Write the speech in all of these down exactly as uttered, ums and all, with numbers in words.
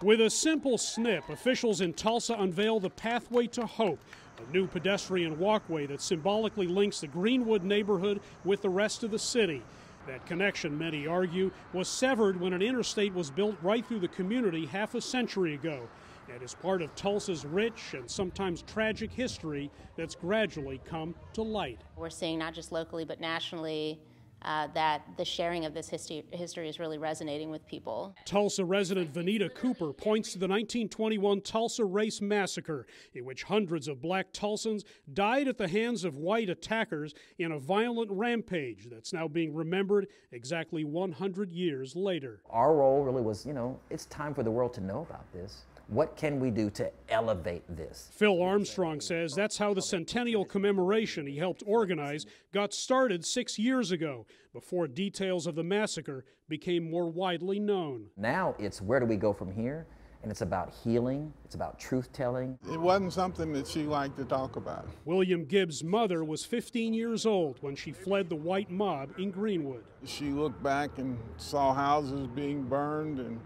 With a simple snip, officials in Tulsa unveil the Pathway to Hope, a new pedestrian walkway that symbolically links the Greenwood neighborhood with the rest of the city. That connection, many argue, was severed when an interstate was built right through the community half a century ago. It is part of Tulsa's rich and sometimes tragic history that's gradually come to light. We're seeing not just locally but nationally Uh, that the sharing of this history, history is really resonating with people. Tulsa resident Venita Cooper points to the nineteen twenty-one Tulsa Race Massacre, in which hundreds of black Tulsans died at the hands of white attackers in a violent rampage that's now being remembered exactly one hundred years later. Our role really was, you know, it's time for the world to know about this. What can we do to elevate this? Phil Armstrong says that's how the centennial commemoration he helped organize got started six years ago, before details of the massacre became more widely known. Now it's where do we go from here? And it's about healing, it's about truth-telling. It wasn't something that she liked to talk about. William Gibbs' mother was fifteen years old when she fled the white mob in Greenwood. She looked back and saw houses being burned and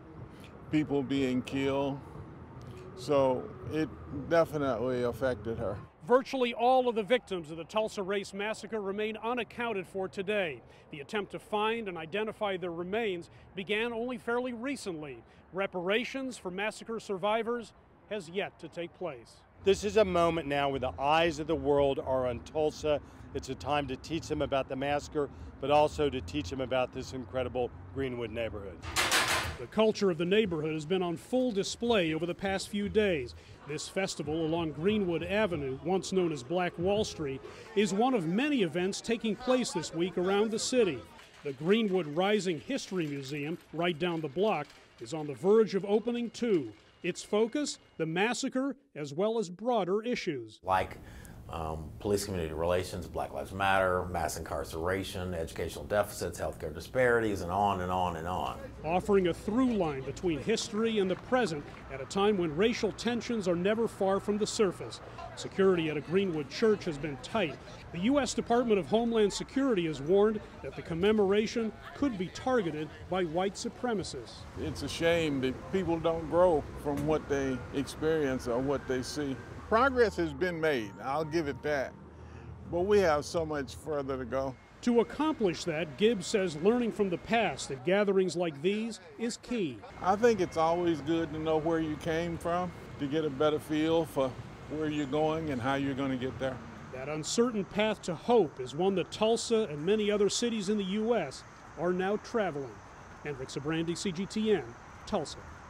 people being killed. So it definitely affected her. Virtually all of the victims of the Tulsa Race Massacre remain unaccounted for today. The attempt to find and identify their remains began only fairly recently. Reparations for massacre survivors has yet to take place. This is a moment now where the eyes of the world are on Tulsa. It's a time to teach them about the massacre, but also to teach them about this incredible Greenwood neighborhood. The culture of the neighborhood has been on full display over the past few days. This festival along Greenwood Avenue, once known as Black Wall Street, is one of many events taking place this week around the city. The Greenwood Rising History Museum, right down the block, is on the verge of opening too. Its focus, the massacre, as well as broader issues. Like um, police community relations, Black Lives Matter, mass incarceration, educational deficits, healthcare disparities, and on and on and on. Offering a through line between history and the present at a time when racial tensions are never far from the surface. Security at a Greenwood church has been tight. The U S Department of Homeland Security has warned that the commemoration could be targeted by white supremacists. It's a shame that people don't grow from what they experience or what they see. Progress has been made, I'll give it that, but we have so much further to go. To accomplish that, Gibbs says learning from the past at gatherings like these is key. I think it's always good to know where you came from to get a better feel for where you're going and how you're going to get there. That uncertain path to hope is one that Tulsa and many other cities in the U S are now traveling. Hendrik Sybrandy, C G T N, Tulsa.